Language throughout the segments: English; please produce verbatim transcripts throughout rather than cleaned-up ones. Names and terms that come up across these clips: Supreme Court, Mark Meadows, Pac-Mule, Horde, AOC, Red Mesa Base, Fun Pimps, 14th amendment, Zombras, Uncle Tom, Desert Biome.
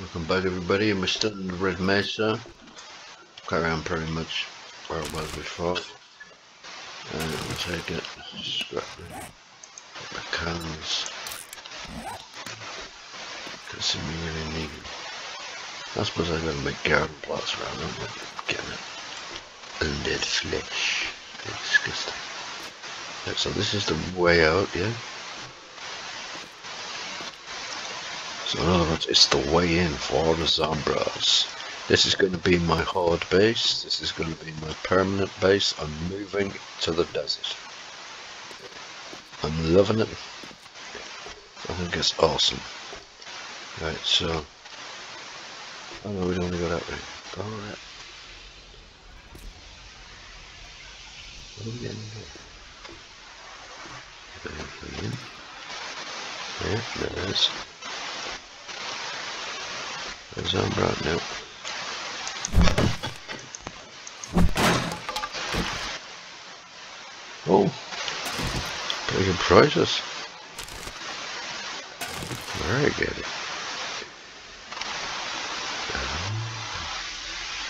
Welcome back everybody, and we're still in the Red Mesa. Carry on pretty much where it was before. And we'll take it, scrap the cans. Because we really need it. I suppose I've got to make garden plots around them, but getting it. Undead flesh. Disgusting. Right, so this is the way out, yeah? So in other words, it's the way in for the Zombras. This is going to be my horde base. This is going to be my permanent base. I'm moving to the desert. I'm loving it. I think it's awesome. Right, so... oh no, we don't want to go that way. Go that. What are we getting here? Yeah, there it is. There's Zombra out now. Oh! Pretty good prizes. Very good.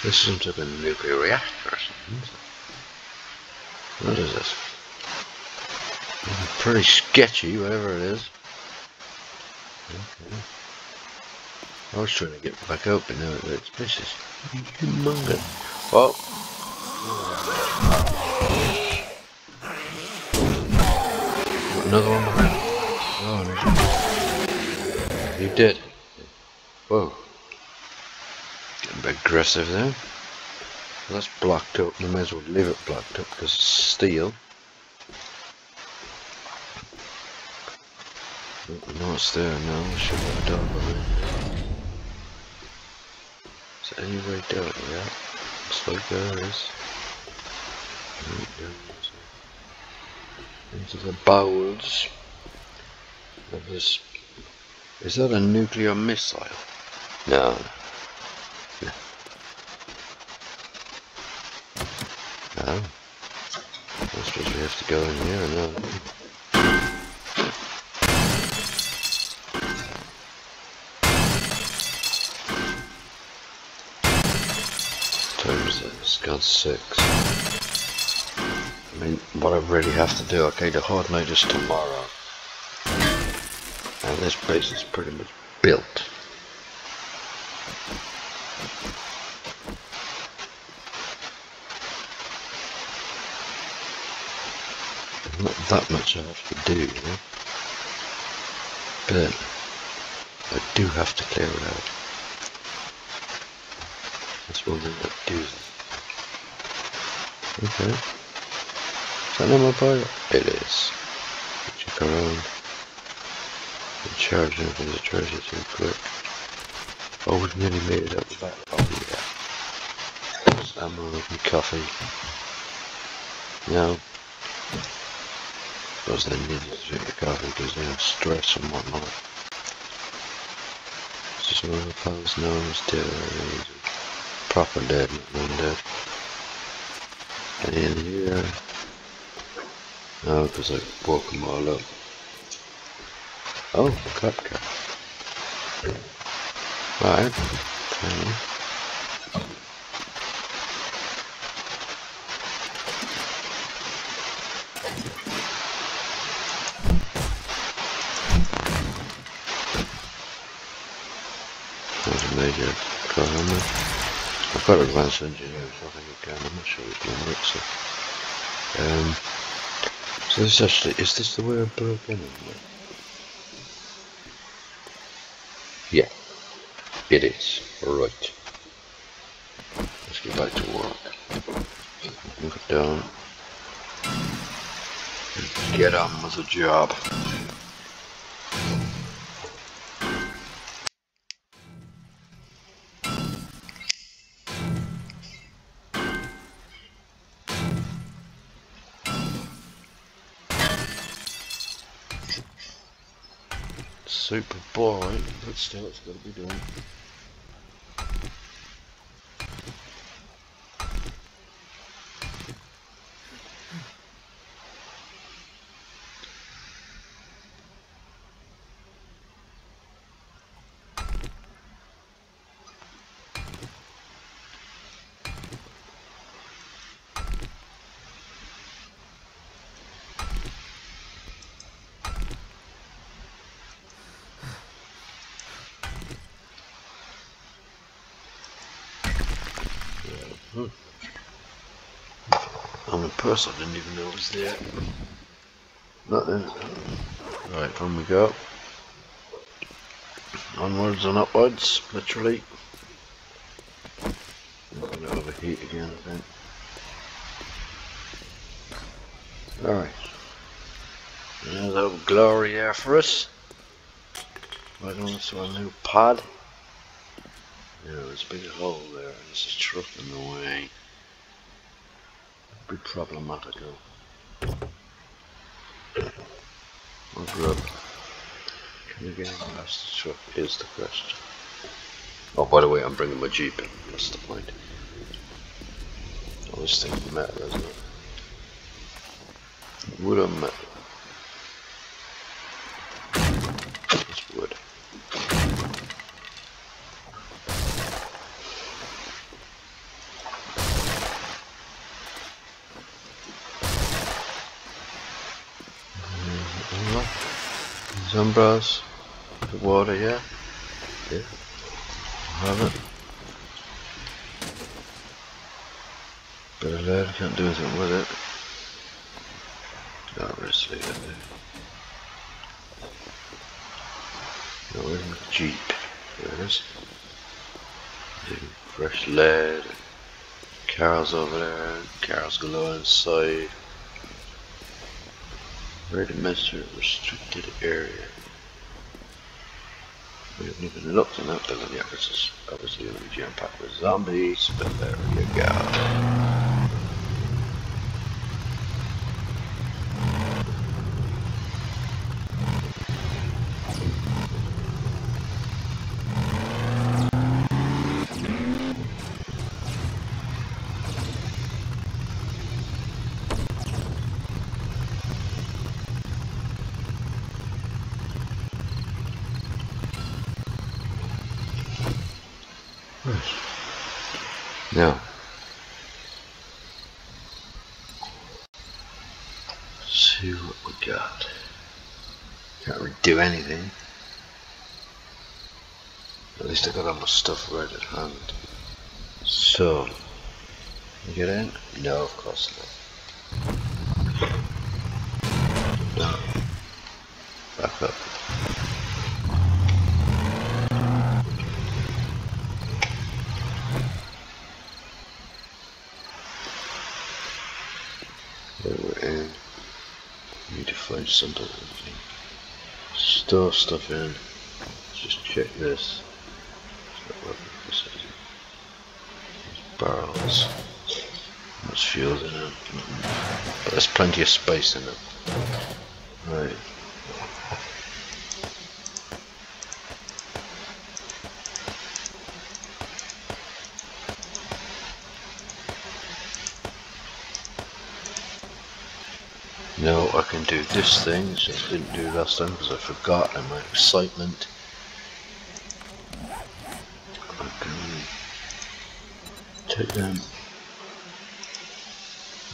This is some type of nuclear reactor or something. What is this? Pretty sketchy, whatever it is. Okay. I was trying to get back up, but now it's vicious. Humongous. Oh! Another one behind. Oh, you did. Whoa. Getting a bit aggressive there. Well, that's blocked up. You may as well leave it blocked up because it's steel. I know it's there now. I should have done it. Is there any way down here? Yeah? Looks like there is. Into the bowels of this. Is that a nuclear missile? No. No. I suppose we have to go in here or not. Times that, it's got six. I mean, what I really have to do, okay, the hard night is tomorrow. And this base is pretty much built. Not that much I have to do, you know? But I do have to clear it out. That's one thing that do that. Okay. Is that not my pilot? It is. Check around. I'm charging for the treasure too quick. Oh, we nearly made it up the back. Oh yeah. There's ammo and coffee. Now. Because they need to drink the coffee because they have stress and whatnot. It's just one of the pals, no one's dead. Proper dead, not one dead. And in here... no, because I woke them all up. Oh, a clap cat. Right. Okay. I've got advanced engineering, so I think I can. I'm not sure it's going to work, so. Um, so this actually, is this the way I broke in? Yeah, it is. Alright. Let's get back to work. Look it down. Get on with the job. Super boring, but still it's got to be doing it. Hmm. I'm impressed, I didn't even know it was there. Nothing. Alright, on we go. Onwards and upwards, literally. I'm going to overheat again, I think. Alright. There's our glory here for us. Right on to our new pod. Yeah, there's a big hole there, and there's a truck in the way. That'd be problematical. What grub? Can you get past the truck? Is the question. Oh, by the way, I'm bringing my Jeep in. That's the point. All this thing's metal, isn't it? Wood or metal? It's wood. Zombras, the water, yeah? Yeah. I have it. Better load, I can't do anything with it. Not really sleep in there. No, where's my Jeep? There it is. Fresh lead. Cows over there. Cows galore inside. Red Mesa restricted area. We haven't even looked in that building yet, which is obviously going to be jam-packed with zombies, but there you go. Now, let's see what we got. Can't really do anything. At least I got all my stuff right at hand. So, can we get in? No, of course not. No. Back up. Something. Store stuff in. Let's just check this. Barrels. There's fuel in it. But there's plenty of space in it. Right. No, I can do this thing, which I didn't do last time because I forgot in my excitement. I can take them,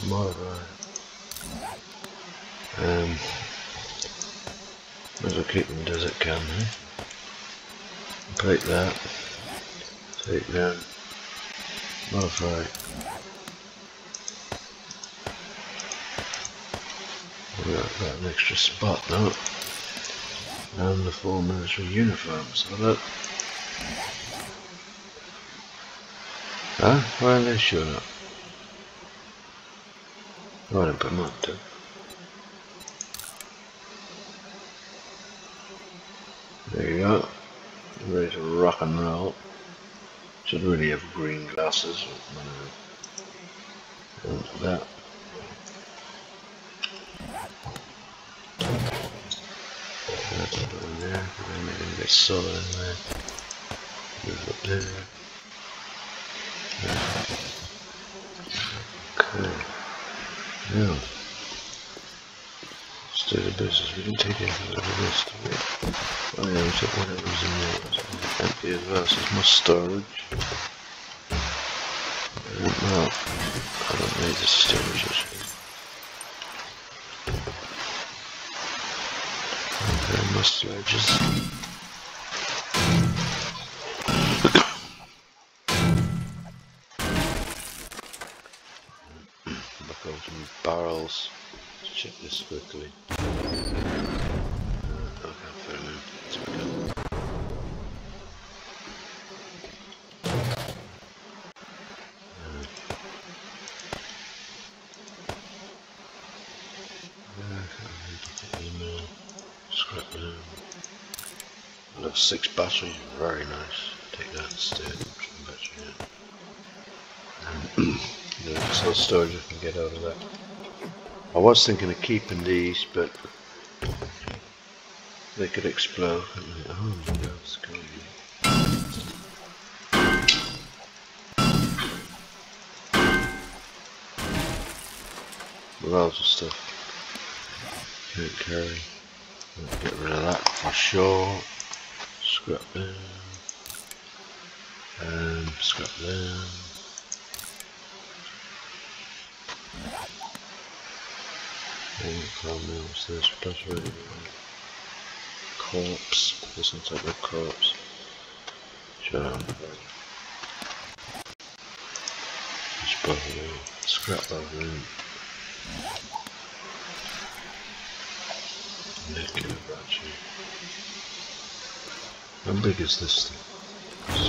modify, um, might as well keep them as it can, eh? Take that, take them, modify. We got an extra spot now. And the four military uniforms. Oh, look. Huh? Why are they showing up? Oh, I didn't put them up, did I? There you go. Ready to rock and roll. Should really have green glasses. And that. Get solid in there. Move up there. Okay. Now, let's do the business. We didn't take anything out of this, did we? Oh yeah, we took whatever was in there. Empty as well, so it's my storage. I don't know. I don't need this storage actually. Okay, my storage is. else. Let's check this quickly. Okay, fair enough. It's okay. Six batteries, very nice. Take that instead. Battery in. There's no storage I can get out of that. I was thinking of keeping these, but they could explode. Oh my God, it's going. Loads of stuff. Can't carry. Get rid of that for sure. Scrap there, and scrap there. And Pac-Mules, there's battery. Corpse, there's some type of corpse. Jump. Just battery. Scrap that room. Naked battery. How big is this thing? Back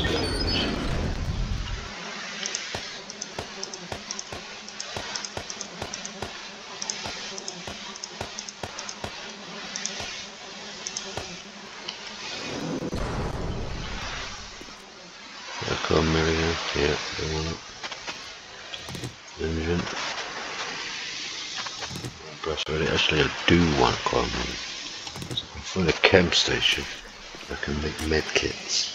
on there, yeah, they want it. Engine. Brush already. Actually, I do want Chrome. I'm from the chem station. I can make medkits.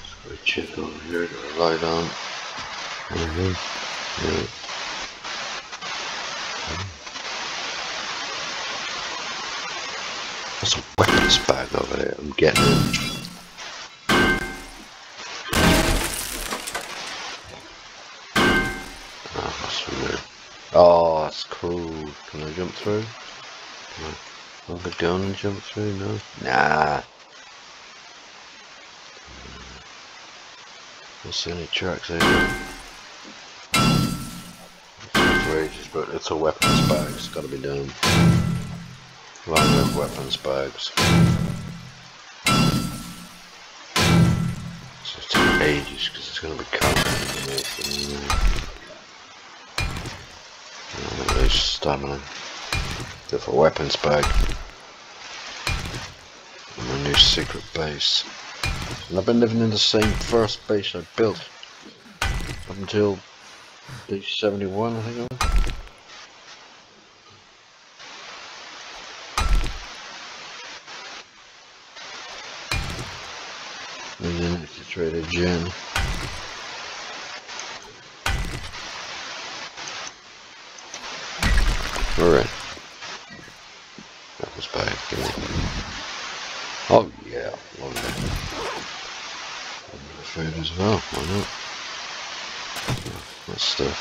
Let's go check over here, got a light on. Mm-hmm. Yeah. Okay. There's a weapons bag over there, I'm getting it. Oh, that's cool. Can I jump through? Can I hold the gun and jump through? No? Nah. Don't see any tracks anyway. For ages, but it's a weapons bag. It's got to be done. Line up weapons bags. It's just taking ages because it's going to be covered. Stamina. Go for weapons bag. And my new secret base. And I've been living in the same first base I built up until day seventy-one, I think it was. And then I traded Jen. Alright. That was bad. Oh yeah, love that. I'm afraid as well, why not? That stuff.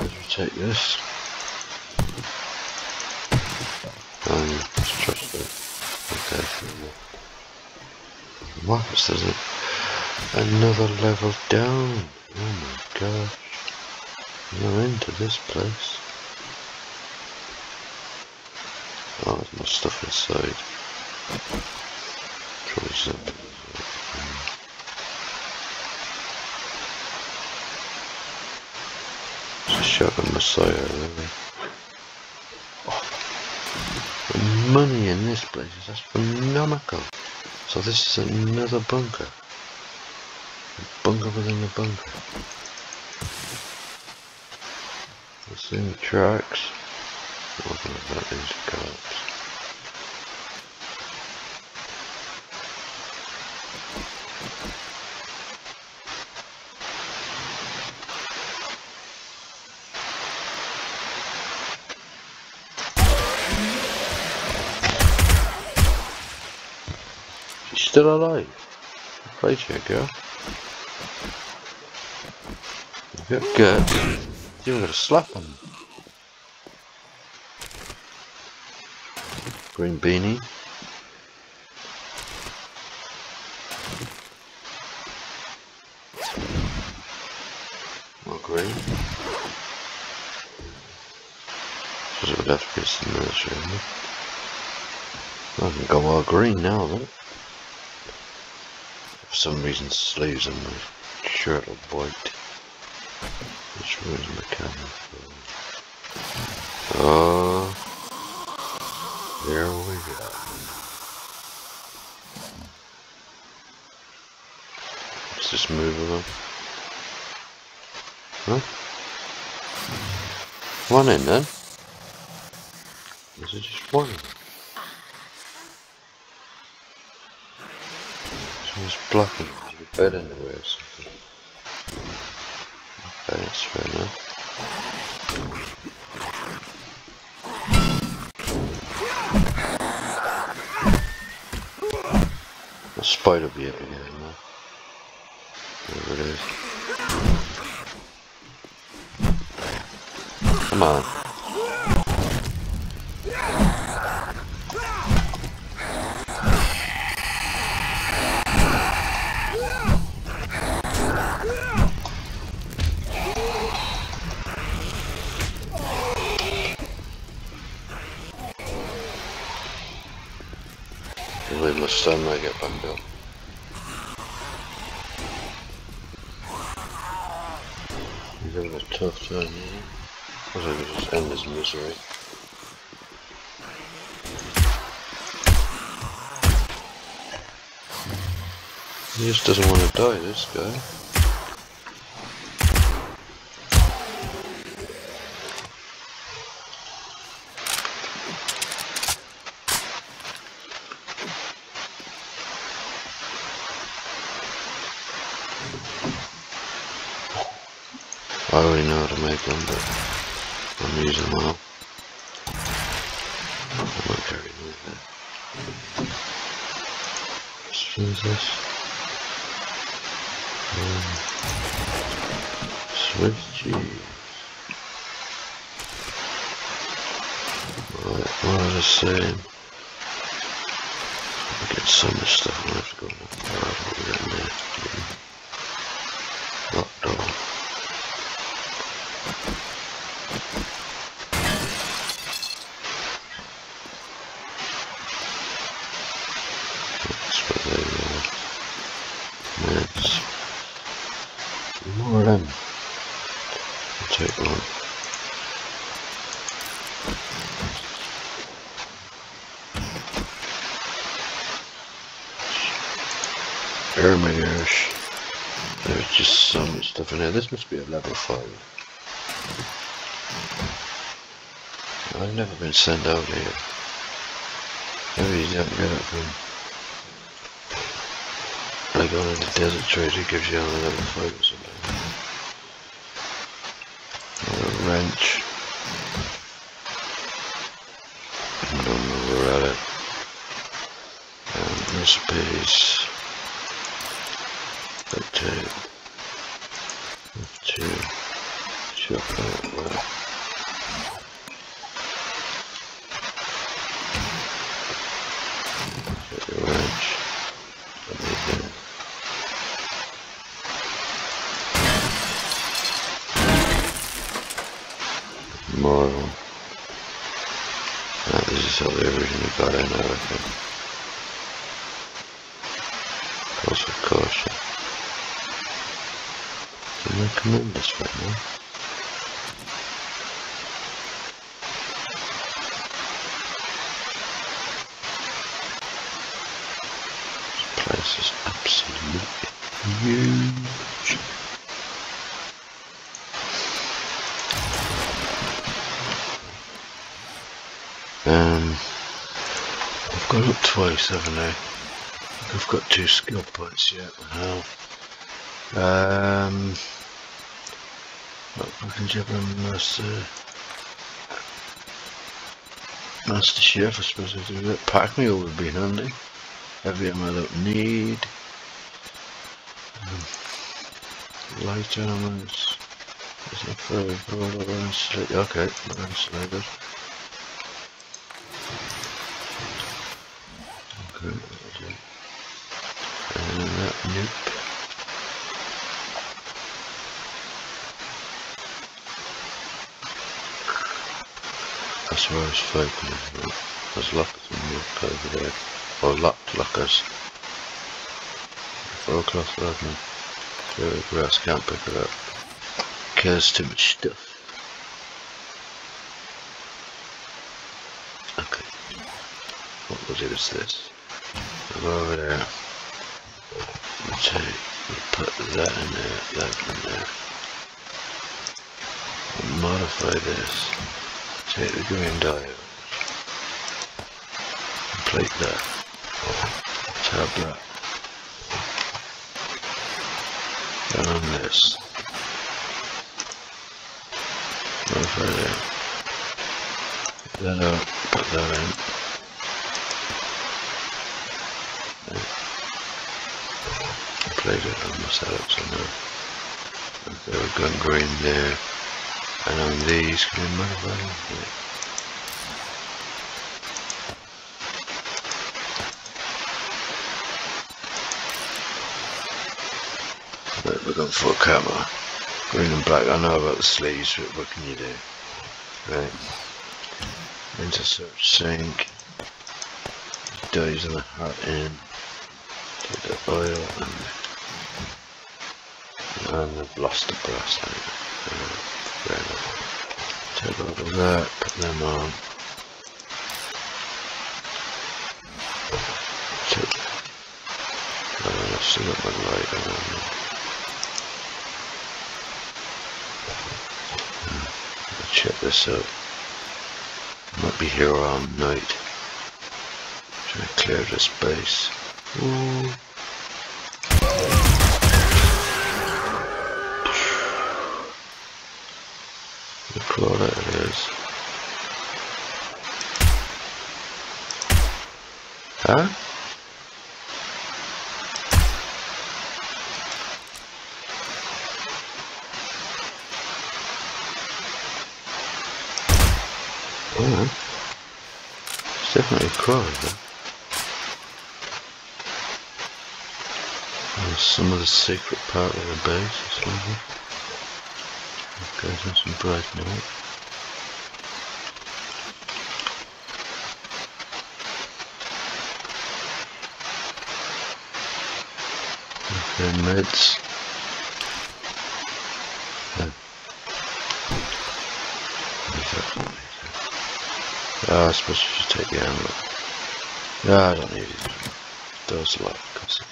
Let's take this. And let's trust it. Okay. What is it? Another level down. Oh my gosh. You're into this place. Oh, there's more stuff inside. Try something. There's a shotgun Messiah there. Oh, the money in this place is astronomical. So this is another bunker. A bunker within a bunker. We'll see the tracks. What about these cards? She's still alive. Play check, girl. Good girl. You're gonna slap him. Green beanie. ahí. There's a death piece in this room. I can go all green now though. For some reason sleeves in my shirt are white. Which ruins my camera. Oh, there we go. Let's just move along. Huh? One in then. Is it just one? Someone's blocking the bed in the way or something. Okay, that's fair enough. A spider be up again, man. There it is. Come on. Leave my son when I get back up. He's having a tough time, isn't he? I wish I could just end his misery. He just doesn't want to die, this guy. I already know how to make them, but I'm using them all. I'm not carrying them like that. Let's finish this. Um, Swift cheese. Right, what was I saying? I get so much stuff, I'm going to have to go look for it. Locked on. More of them. I'll take one. Oh my gosh. There's just so much stuff in here. This must be a level five. I've never been sent out here. Maybe you don't get it from... I go into the desert trade, it gives you all the level five or something. A wrench. I don't know where we're at it. Um, recipes. Red tape. Two. Chocolate. Well. Take a wrench. I need that. More of them. Right, this is all the original got in there, I think. Cause of caution. Can I come in this way now? This place is absolutely huge. Um, I've got up twice, haven't I? I've got two skill points yet. Wow. Um, what fucking job I'm master? Master Chef, I suppose I do that. Pac-Mule would be handy. Heavy ammo that I need. Um, light armor. There's no further broad around slick. Okay, around slick. And that, nope. As far as folk, there's lockers and look over there, or locked lockers. Fall across the road and throw the grass, can't pick it up. There's too much stuff. Okay. What we'll do is this. We'll go over there. We'll take, we'll put that in there, that in there. We'll modify this. Take the green diode. Complete that. Tab that. And on this. Modify that. Then I'll put that in. I played it on my setups on there. There we go, green there. And on these, can we modify them? Yeah. But we're going for a camera. Green and black, I know about the sleeves, but what can you do? Right. Into search sink, dies in the hot end, take the oil and, and the blaster brass thing. Take all of that, put them on. Take, uh, I've still got my light on. Hmm. Check this out. Might be here all night. Trying to clear the space. Ooh. Look what that is. Huh? Oh, it's definitely a crawler. There's some of the secret part of the base or something. Goes on some bright light. Okay, meds. Oh. Ah, oh, I suppose we should take the ammo. No, I don't need it. Those lock customers.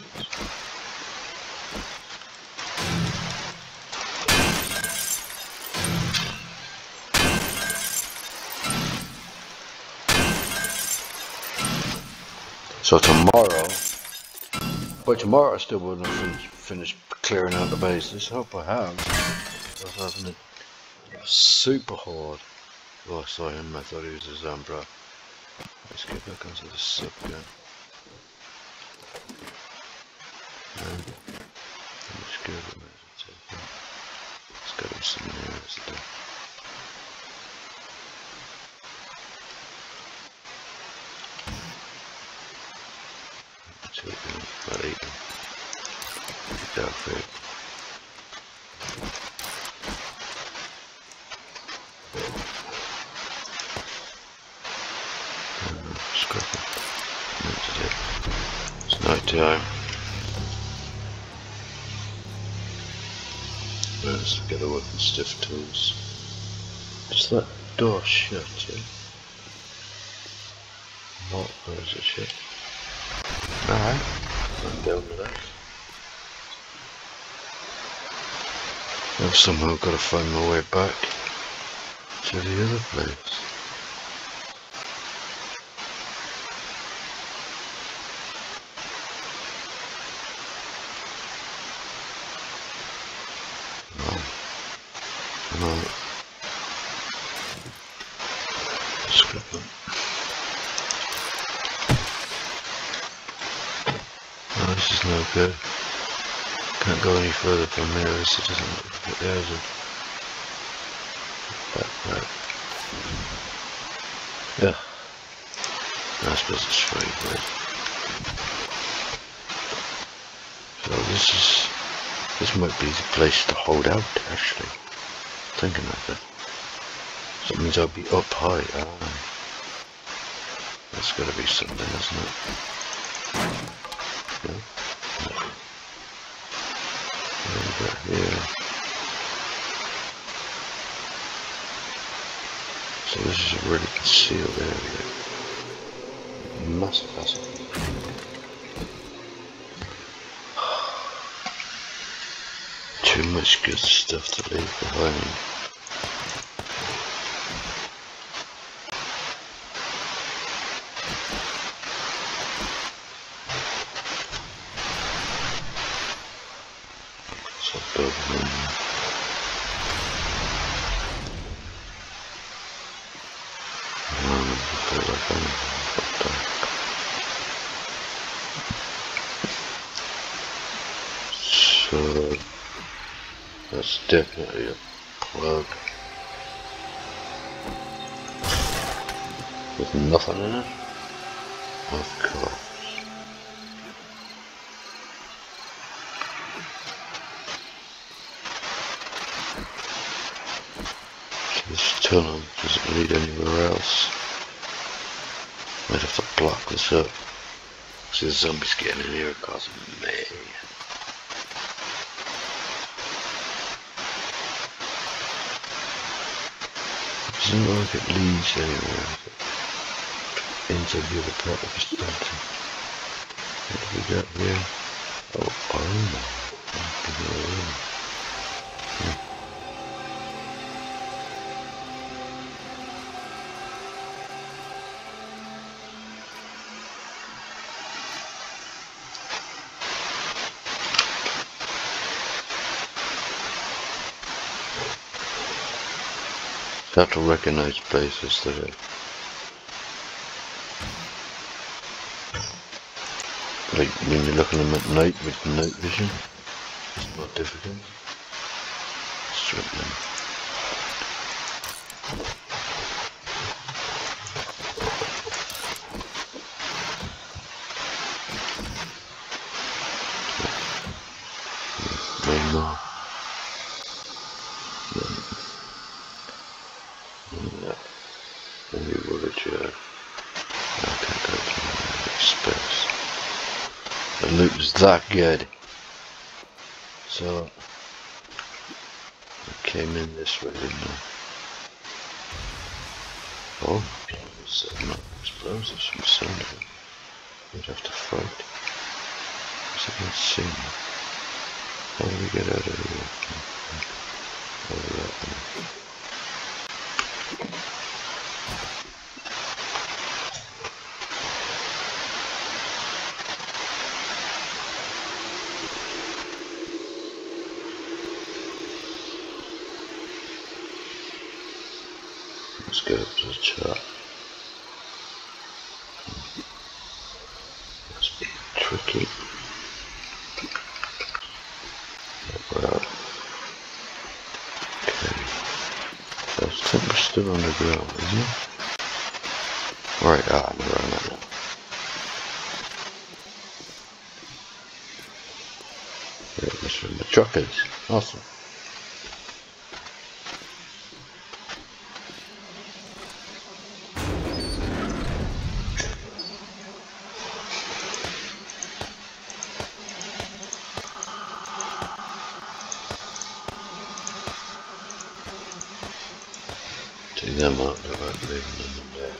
So tomorrow, but tomorrow I still wouldn't have finished clearing out the bases. Hope I have. I was having a super horde. Oh, I saw him, I thought he was a Zombra. Let's get back onto the sub gun. And let's go to the Let's go to some areas there. Let's go to the dark red. Time. Let's get a work with stiff tools. Is that door shut, yeah? Not, or is it shut? Alright. I'm down with that. I've somehow got to find my way back to the other place. Good. Can't go any further from here, this it doesn't look like it. There's a backpack. Yeah. I suppose it's free, right? So this is, this might be the place to hold out, actually. Thinking of it. That means I'll be up high. Oh. That's gotta be something, isn't it? No? No. Over here. So this is a really concealed area. Massive hazard. Too much good stuff to leave behind. So that's definitely a plug with nothing in it, of course. This tunnel doesn't lead anywhere else. I'd have to block this up. See, the zombies getting in here cause me. Doesn't look like it leads anywhere. Into the other part of the statue. What do we got here? Oh, armor. Oh, armor. Have to recognize places that are like when you're looking at them at night with night vision, it's more difficult. Strip them. No, no. Loot was that good, so I came in this way, didn't I? Oh, is that not explosives from somewhere? We'd have to fight. Because I can't see them. How do we get out of here? Over that way. Let's go up to the chart. That's being tricky. Well, okay. I think we're still on the ground, isn't it? Right, ah, we're on that one. Yeah, that's from the truckers. Awesome. Take them out there, I'm leaving them in there.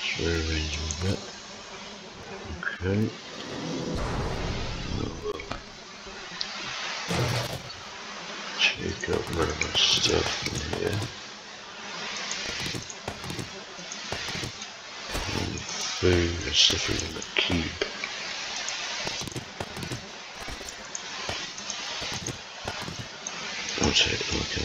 Just rearranging that. Okay. Check out rid of my stuff in here. And food and stuff we're going to keep. I'll take a look at it.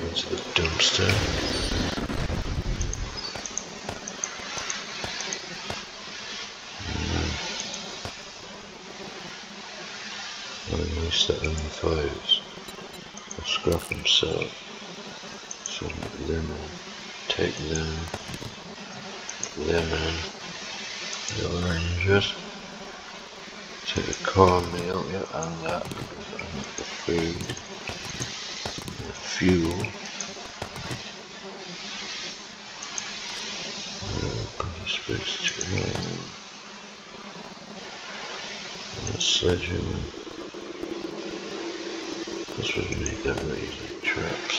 Into the dumpster. And then we set on the fires. I'll scrap himself. Some lemon. Take them. Lemon. the oranges to the cornmeal, yeah, and that, and the food, the fuel. This was me getting these traps.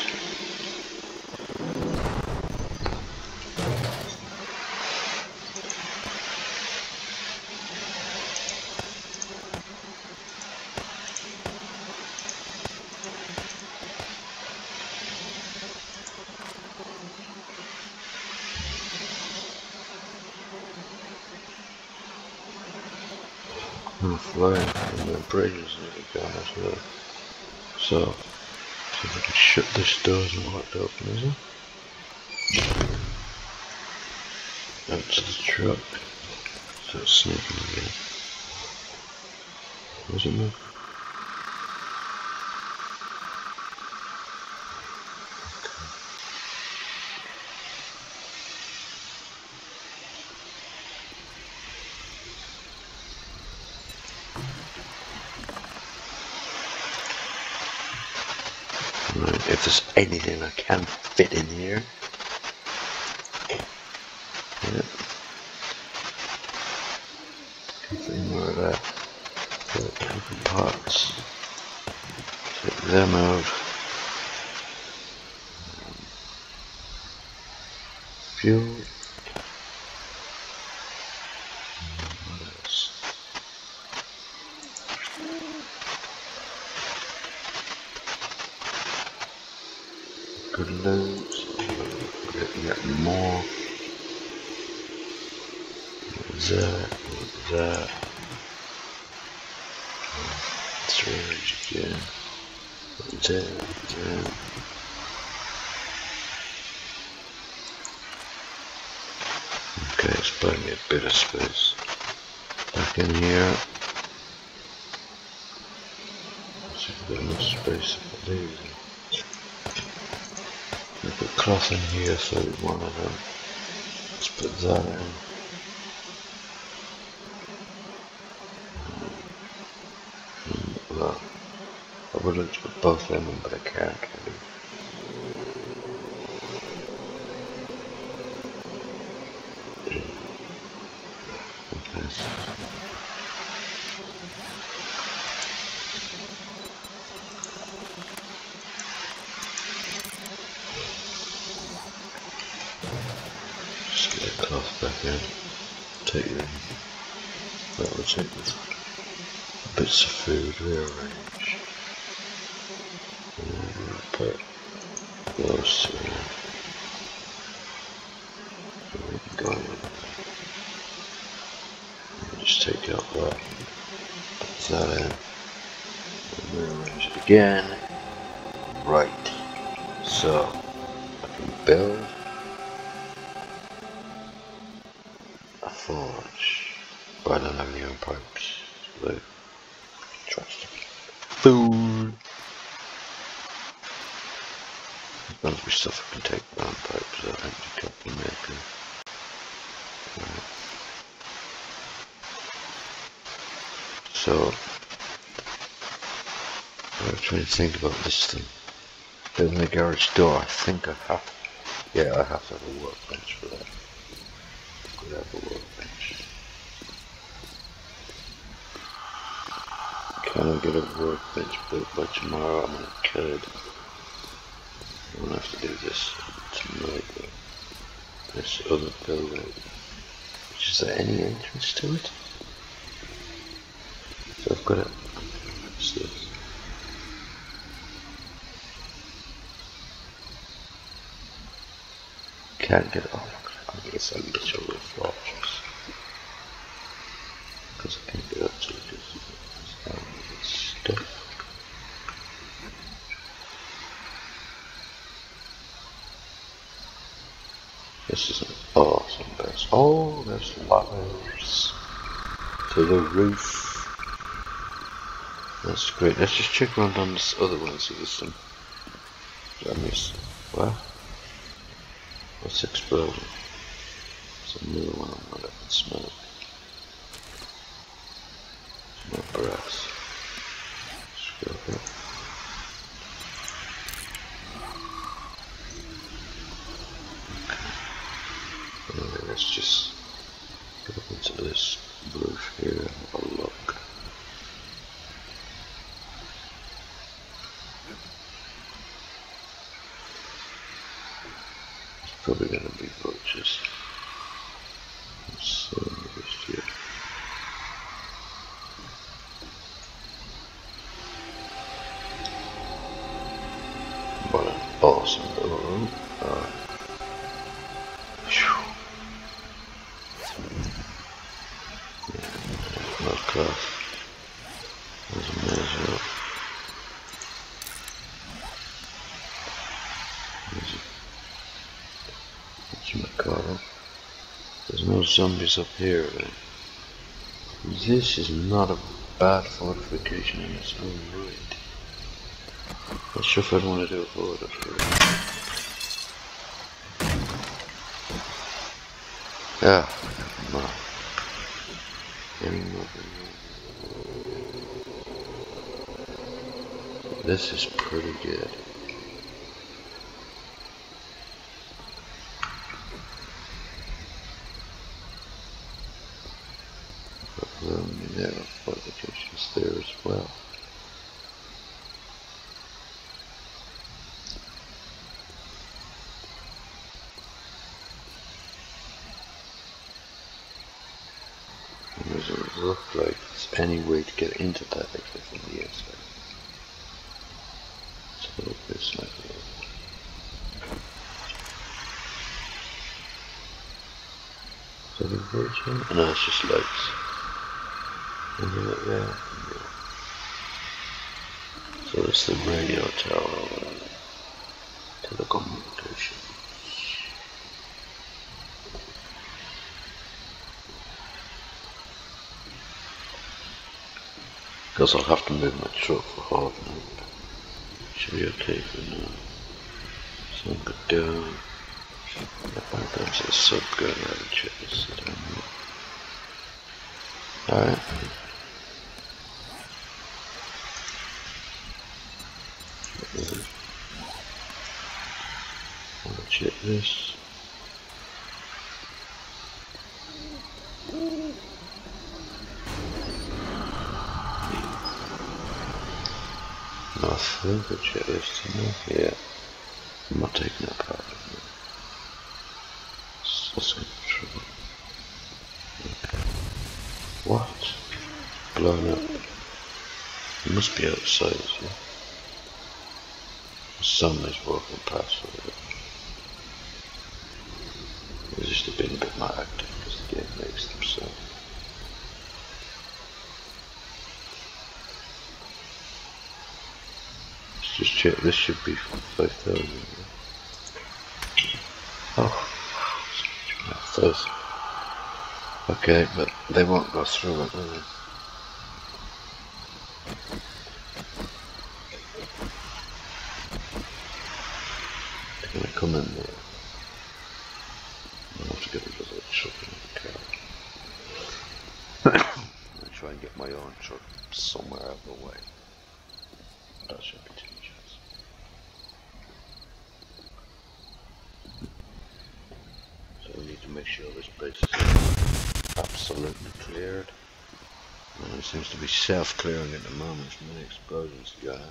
And flying and the bridges that are gone as well. So, so we can shut this doors and lock it open, is it? Out to the truck. So it's sneaking again. Where's it move? If there's anything I can fit in here. Yep. Nothing more of that. The camping pots. Take them out. Fuel. Good loot, get more. That, that. Storage again. There, there. Okay, it's buying me a bit of space. Back in here. Let's see if we've got enough space for these. I'll put cloth in here so one of them. Let's put that in. And that. I would like to put both them in, but I can't. Okay. Cloth back in, take them, that will take the bits of food, rearrange, and then we'll put those two in, and we can go in there, and just take out that, put that in, and rearrange it again. Right, so I can build forge, but I don't have any own pipes, so trust me. Food! There's going to be stuff I can take my own pipes out, empty cup and make it. Right. So, I was trying to think about this thing. Building the garage door, I think I have, yeah, I have to have a workbench for that. Could have a workbench. Can I get a workbench built by tomorrow? I'm gonna kill it. I'm gonna have to do this tonight. This other building. Which is there any entrance to it? So I've got it. What's this? Can't get it off. It's a literal fortress. Because I can do that to this stuff. This is an awesome base. Oh, there's ladders to the roof. That's great. Let's just check around on this other one and see this one. Did I miss? What? What's exploding? There's another one on that I can smoke. Zombras. Uh-huh. Let's just go into this roof here and have a look. It's probably going to be vultures. So just here. What an awesome little room. Uh, yeah, not class. That's amazing. That's macabre. There's no zombies up here, but this is not a bad fortification in its own right. Not sure if I'd want to do a forward after it. Yeah, come on. Any more. This is pretty good. But um, yeah, fortifications there as well. Doesn't look like there's any way to get into that except from the outside. Let's have a look this side. Is that a virgin? No, it's just lights. Under it there. So it's the radio tower. Telecommunication. Because I'll have to move my truck for half an hour. Should be okay for now. So I'm good down. The back down to the sub going out of the chest. Alright. I'll check this. I think I checked this to me. Yeah. I'm not taking that part of it. That's in trouble. Okay. What? Blown up. It must be outside as well. Somebody's walking past over there. It's just a bit of my acting because the game makes them so. Just check, this should be five thousand. Oh, five thousand. Okay, but they won't go through it, will they? They're going to come in there. I'll have to get rid of that truck in the car. I'm going to try and get my own truck somewhere out of the way. That should be too. Make sure this place is absolutely cleared. And it seems to be self-clearing at the moment. There's many explosions going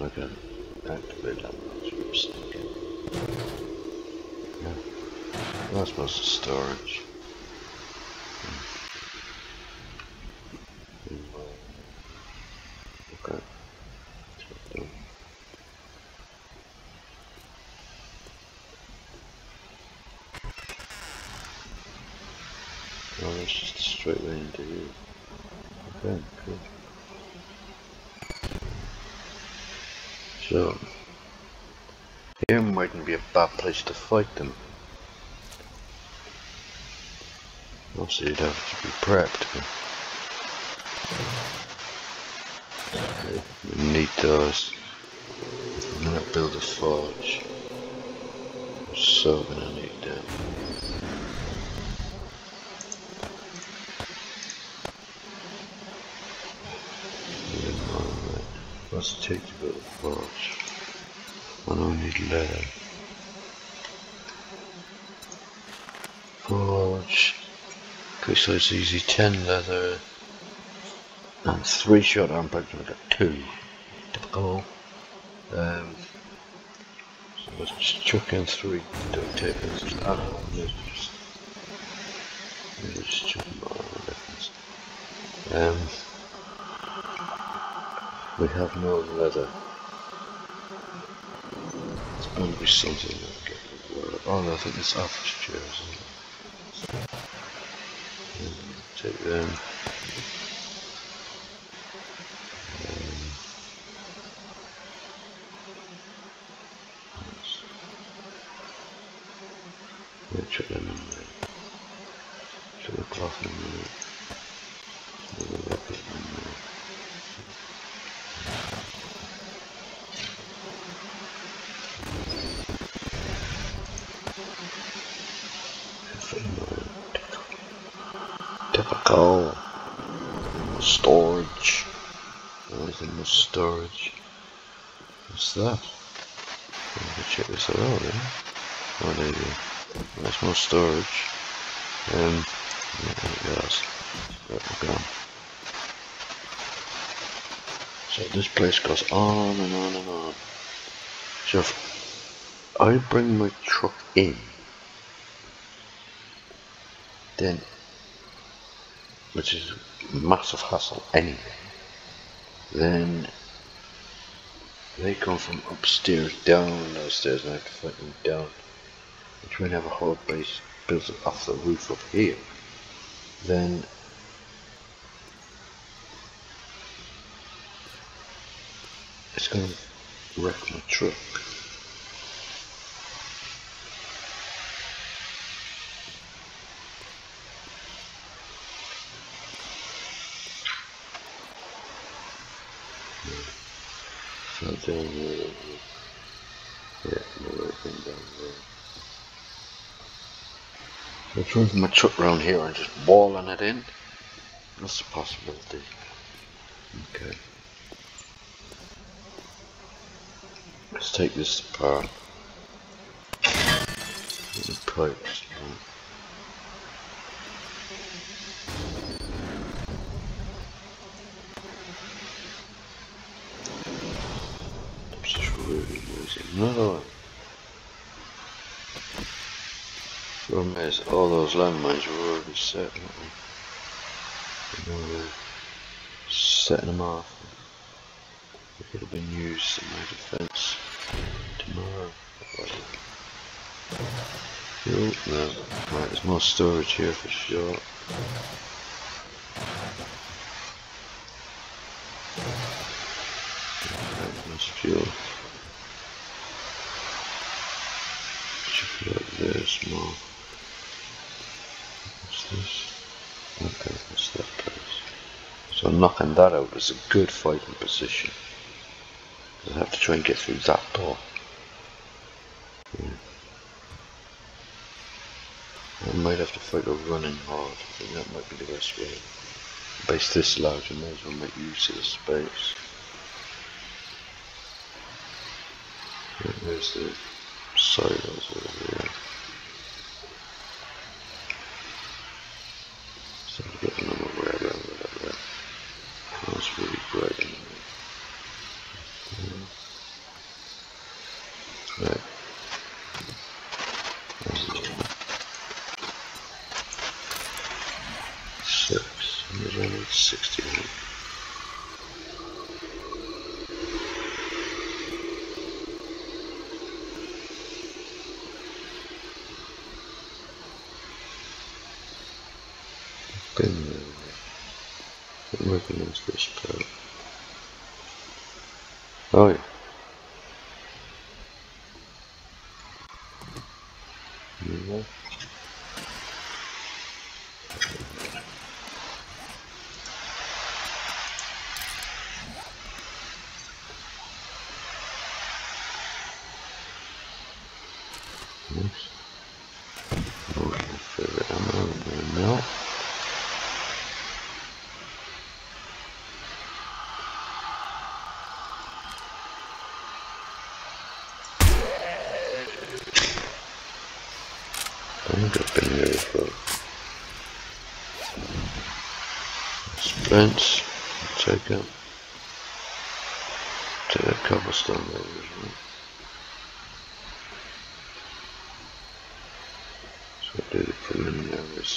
on. I can activate that much. Yeah. That's mostly storage. Oh, that's just a straight way into you. Okay, cool. So, here mightn't be a bad place to fight them. Also, you'd have to be prepped. Okay, we need those. I'm gonna build a forge. I'm so gonna need them. does take a bit of work. I know we need leather. Forge. Okay, so it's easy. ten leather and three shot arm packs, and I got two. Typical. Um, so let's just chuck in three. Don't take this. I don't know. Just chuck them all around weapons. Um, we have no leather. It's going to be something that get the world. Oh no, I think it's office chairs, isn't it? Take them. Um, let's check them in there. Check the cloth in there. Typical storage. Anything with storage. What's that? I'm gonna check this out then. Oh, there you go. That's more storage. Um, yeah, that's right, we're gone. So this place goes on and on and on. So if I bring my truck in, then, which is a massive hassle anyway, then they come from upstairs down those stairs and I have to fight them down. I'm trying to have a whole base built off the roof up here. Then it's going to wreck my truck. Down there, yeah, no thing down there. So I'm trying to my truck round here and just walling it in. That's a possibility. Okay. Let's take this apart. The pipes. Another one. Problem is, all those landmines were already set, weren't they? We were setting them off. They could have been used in my defense tomorrow. Oh, no. Right, there's more storage here for sure. Right, there's fuel. There's more. What's this? Okay, that's that place. So knocking that out is a good fighting position. I have to try and get through that door. Yeah. I might have to fight a running horde. I think that might be the best way. Base this large, I may as well make use of the space. Right, there's the silos over there. So I'm getting them over there, over there. That's really bright in there. Right. Six. And there's only sixty. This part. Oh yeah. Yeah. Oops. Oh, I can figure it out now. ¿Cómo que terminé de explorar? Plants, take them. Take that cobblestone there as well. So I did it for them now. This.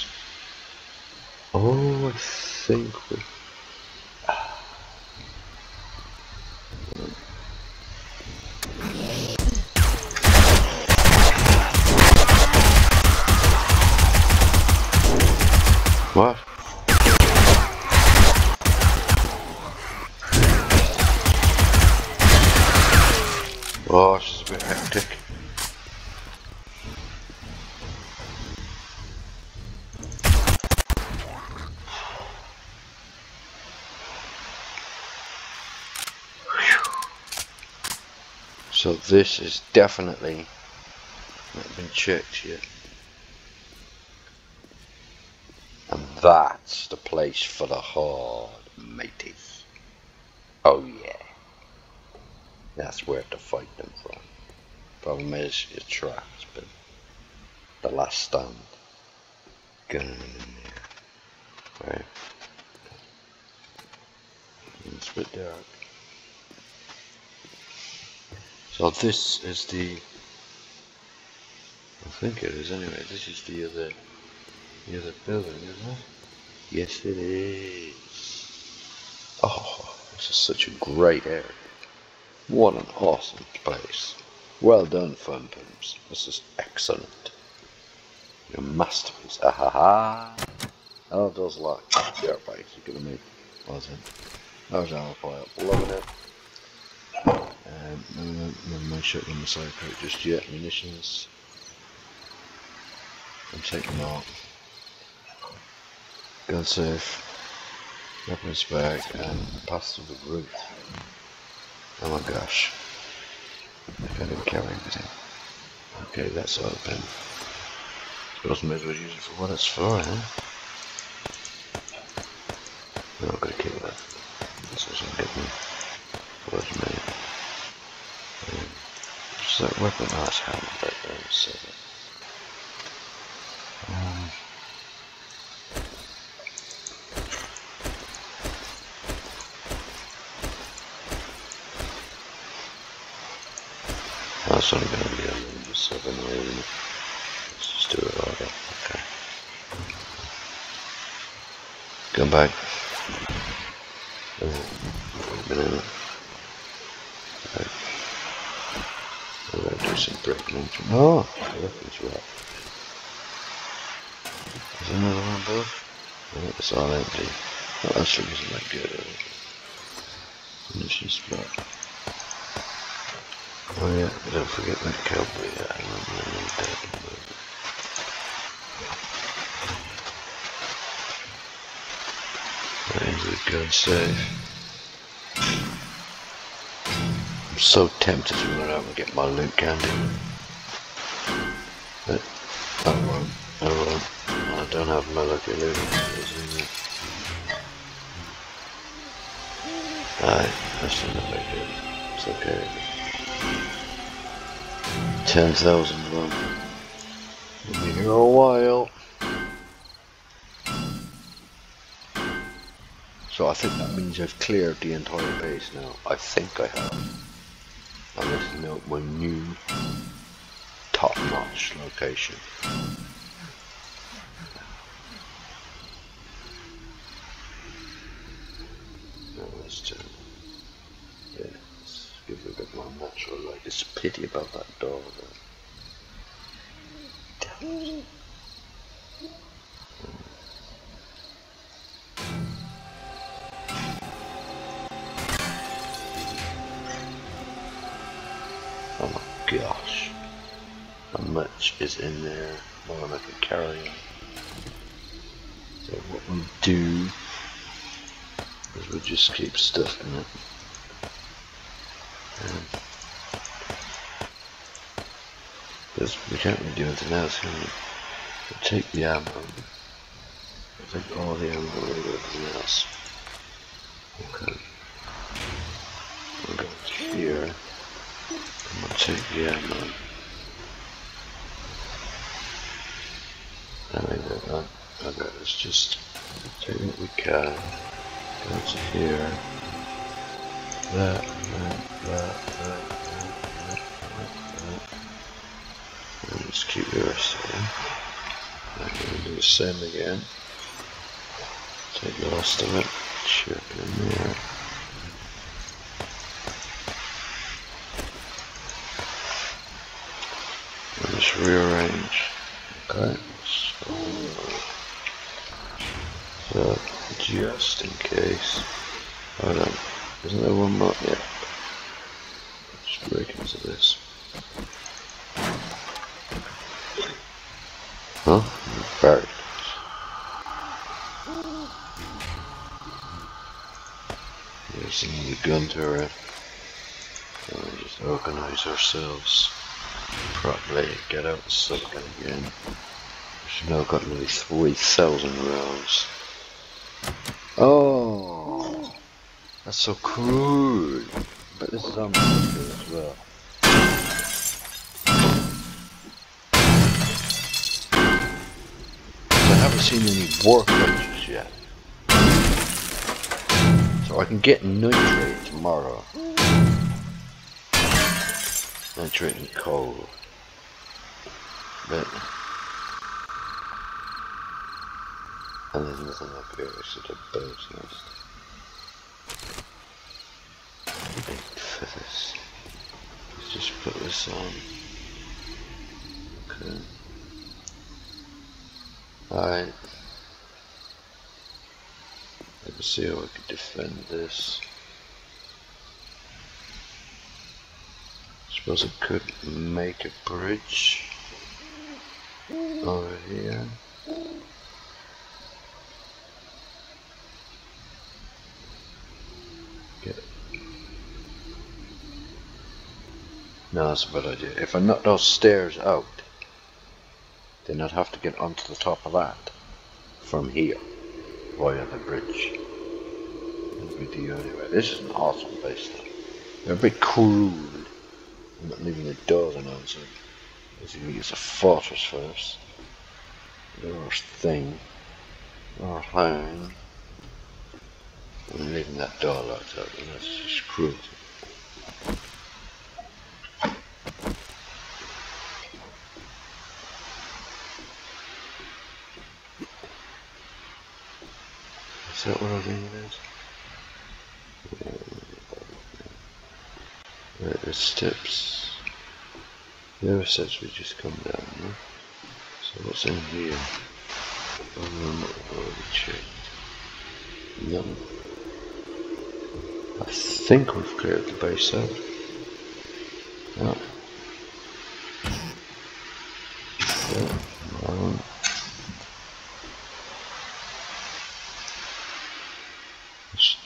Oh, I think we. What? Oh, she's a bit hectic. So this is definitely not been checked yet. That's the place for the hard mateys. Oh yeah. That's where to fight them from. Problem is, your trap's been the last stand. Gunning them in there. Right. It's a bit dark. So this is the... I think it is anyway, this is the other... the other building, isn't it? Yes, it is. Oh, this is such a great area. What an awesome place. Well done, Fun Pimps. This is excellent. Your masterpiece. Ah ha ha. How does like your bikes are gonna make, wasn't it? I was on fire. Loving it. Um, I'm gonna make sure I'm aside just yet. Munitions. I'm taking them out. Gun safe, weapons bag, and pass through the roof. Oh my gosh. I can't even carry everything. Okay, that's open. Suppose maybe we'll use it for what it's for, huh? No, I've got to keep that. This isn't getting worth me. Um, just that weapon, oh, it's hammered back there, so um, that's only going to be on number seven, really. Let's just do it right up, okay. Come back. Oh, banana. Right. I'm going to do some break launching. Oh, I left this right. Is there another one above? I think it's all empty. Well, that actually isn't that good, is it? Munition spot. Oh yeah, don't forget that cowboy. Yeah, I remember I need that. That is a good save. I'm so tempted to run out and get my loot candy. But I won't. I won't. I don't have my lucky loot candy. Aye, that's not very good. It's okay. ten thousand run. We'll be here a while. So I think that means I've cleared the entire base now. I think I have. I'm listing out my new top-notch location. Now let's turn. Yeah, let's give it a bit more natural light. It's a pity about that door though. Oh my gosh. How much is in there? More than I can carry on. So what we do is we just keep stuff in it. Because we can't really do anything else, can we? We'll take the ammo. We'll take all the ammo and everything else. Okay. We'll go here. And we'll take the ammo. it on. Okay, let's just do what we can. Go to here. That, that, that, that, that, that, that. We'll just keep the rest of it. I'm going to do the same again. Take the last of it. Check in there. We'll just rearrange. Okay. So, so just in case. Hold on. Isn't there one more? Yeah. Just break into this. Huh? Buried. There's another gun turret. So we just organize ourselves properly. Get out the shotgun again. We've now got nearly three thousand rounds. Oh! That's so cool! But this is on my computer as well. I haven't seen any war coaches yet. So I can get nitrate tomorrow. Nitrate and coal. But and there's nothing up here, it's just a bird's nest. Big feathers. Let's just put this on. Okay. Alright. Let's see how I can defend this. Suppose I could make a bridge over here. No, that's a bad idea. If I knock those stairs out, then I'd have to get onto the top of that from here via the bridge. That'd be the only way. This is an awesome base though. They're a bit cruel. I'm not leaving the doors announcing. Let's even use a fortress first. Doors thing. Or thing. I'm leaving that door locked up, and that's just cruel. Is that what I think it is? Right, the steps. There are steps we just come down, no? So what's in here? Oh, I'm not already checked. No. I think we've cleared the base out. No. Yeah, no.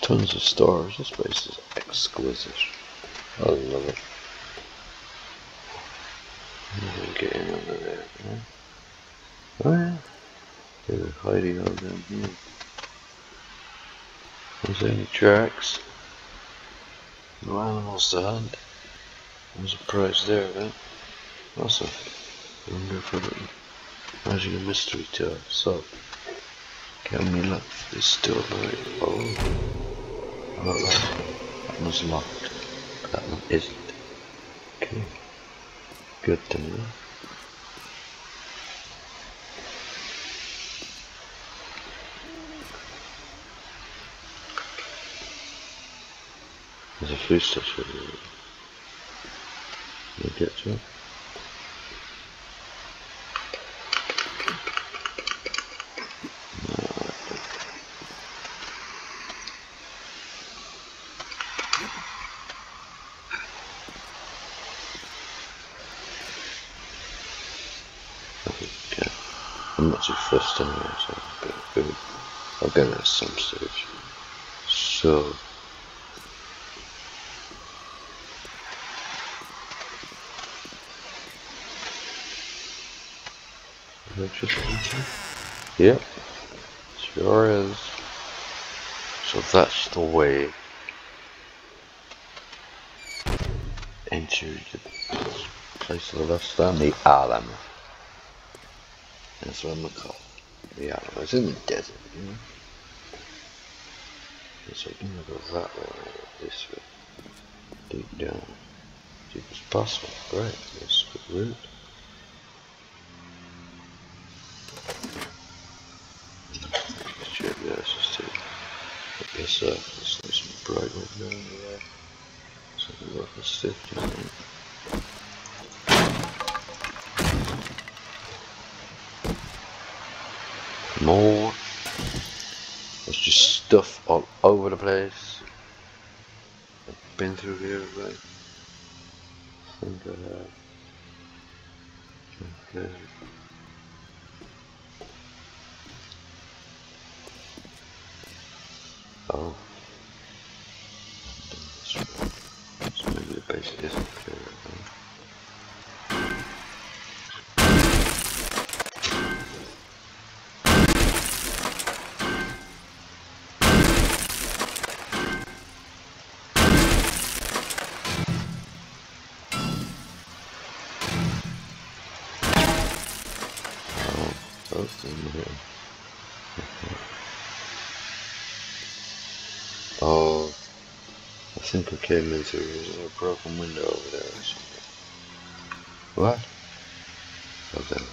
Tons of stars. This place is exquisite. I love it. I'm gonna get in under there. Right? Oh yeah. They were hiding all down here. Was there any tracks? No animals to hunt. I'm surprised there, right? Also, I'm going for a magical mystery tour. So, can we lock this still by? Oh. That one was locked, but that one isn't. Okay, good to know. There's a food station here. Can I get to it? First anyway, so I'll get it at some stage. So electricity? Yep. Sure is. So that's the way into the place to the left down the island. That's what I'm gonna call it. We are in the desert. Yeah? So I'm gonna go that way or this way. Deep down. Deep as possible. Great. That's the route. Check this. Let's take this up. This nice and bright one down there. So we'll have to sit down. More. There's just stuff all over the place. I've been through here, right? I think I have. Okay. Oh. So maybe the base isn't clear, I think. Oh, I think I came into a broken window over there or something. What? Oh, damn.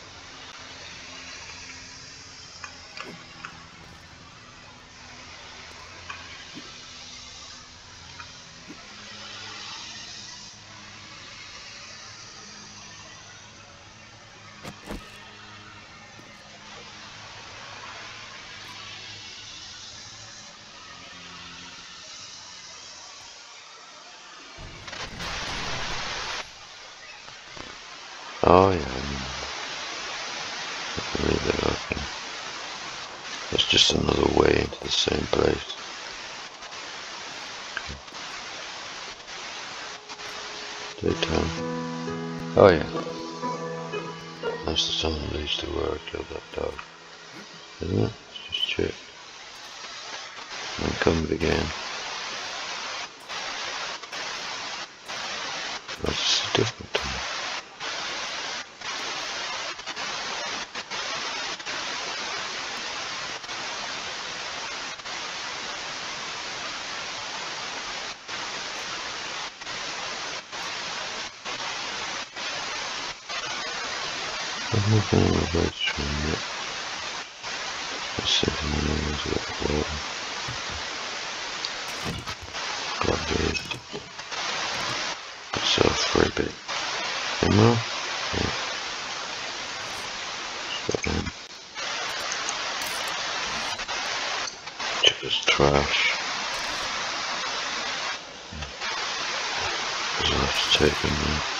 Oh yeah, I can leave that open. That's just another way into the same place. Okay. Daytime. Oh yeah. That's the sun that leads to where I killed that dog. Isn't it? Let's just check. And come it again. That's a different time. I'm not going to revert from that. Let's see if I'm going to use that wall. God damn it. That's so free bit. Come on. Yeah. Stop him. Check this trash. Because I have to take him now.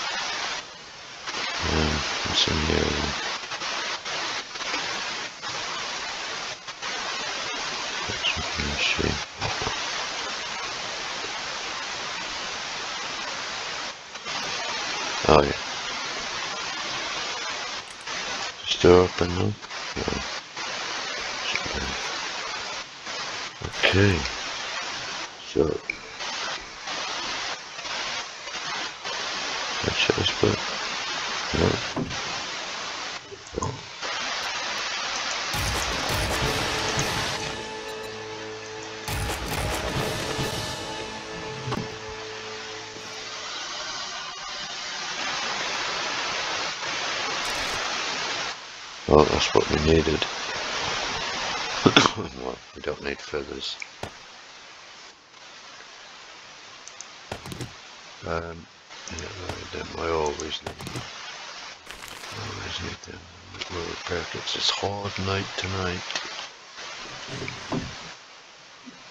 What's in here? That's what I'm gonna see. Oh yeah. Still open now? Yeah. Okay. So. Let's check this book. No. No. Well, that's what we needed. Well, we don't need feathers. Um, yeah, then I always need. Always need them. Little packets. It's hard night tonight.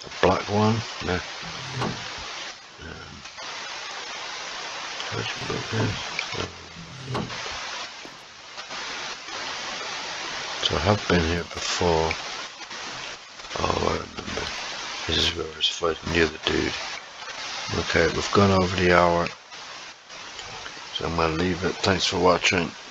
A black one? No. Um, how'd you put this? Um, so I have been here before. Oh, I remember. This is where I was fighting the other dude. Okay, we've gone over the hour. So I'm going to leave it. Thanks for watching.